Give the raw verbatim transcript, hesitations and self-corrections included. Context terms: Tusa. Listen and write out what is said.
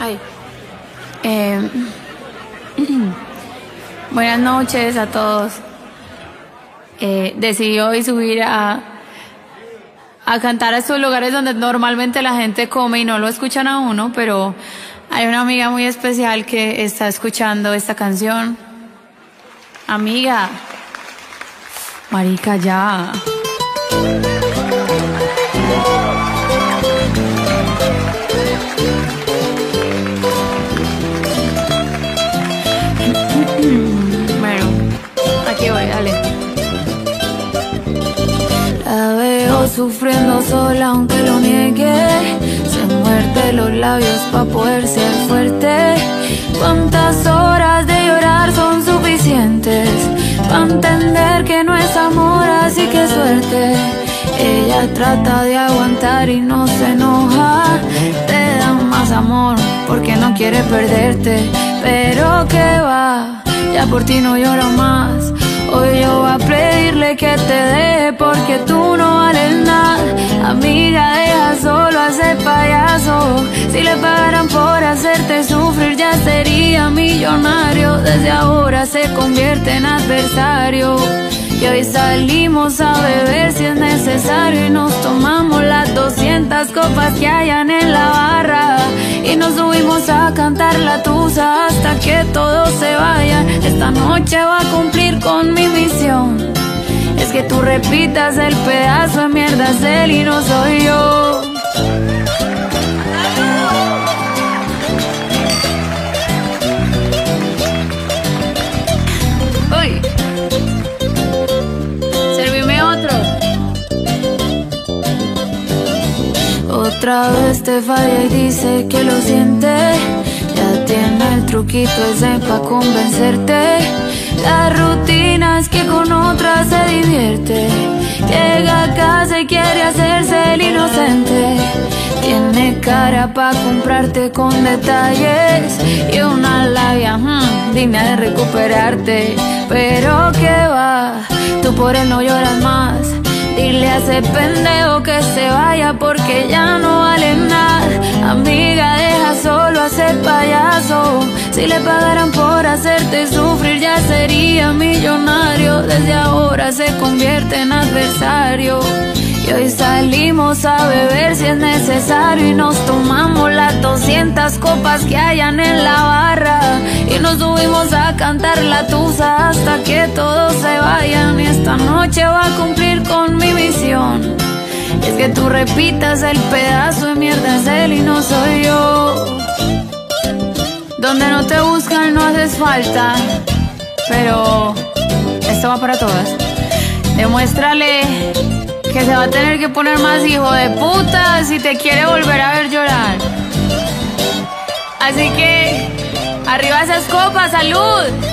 Ay. Eh. Buenas noches a todos. Eh, decidí hoy subir a, a cantar a estos lugares donde normalmente la gente come y no lo escuchan a uno, pero hay una amiga muy especial que está escuchando esta canción. Amiga, marica, ya. Bueno, aquí voy, dale. La veo sufriendo sola aunque lo niegue. Muerte los labios pa' poder ser fuerte. Cuántas horas de llorar son suficientes pa' entender que no es amor, así que suerte. Ella trata de aguantar y no se enoja. Te da más amor porque no quiere perderte. Pero que va, ya por ti no lloro más. Hoy yo voy a pedirle que te deje porque tú no vales nada. Amiga, deja solo a ese payaso. Si le pagaran por hacerte sufrir ya sería millonario. Desde ahora se convierte en adversario. Y hoy salimos a beber si es necesario. Y nos tomamos las doscientas copas que hayan en la barra. Y nos subimos a cantar la tusa hasta que todos se vayan. Esta noche va a cumplir con mi misión. Es que tú repitas el pedazo de mierda, es él y no soy yo. Otra vez te falla y dice que lo siente. Ya tiene el truquito ese pa' convencerte. La rutina es que con otra se divierte. Llega a casa y quiere hacerse el inocente. Tiene cara pa' comprarte con detalles y una labia hmm, digna de recuperarte. Pero que va, tú por él no lloras más. Dile a ese pendejo que se vaya porque ya no vale nada. Amiga, deja solo a ese payaso. Si le pagaran por hacerte sufrir ya sería millonario. Desde ahora se convierte en adversario. Y hoy salimos a beber si es necesario. Y nos tomamos las doscientas copas que hayan en la barra. Y nos subimos a cantar la tusa hasta que todos se vayan. Y esta noche va a cumplir con mi misión. Es que tú repitas el pedazo de mierda es él y no soy yo. Donde no te buscan no haces falta. Pero esto va para todas. Demuéstrale que se va a tener que poner más hijo de puta si te quiere volver a ver llorar. Así que, arriba esas copas, salud.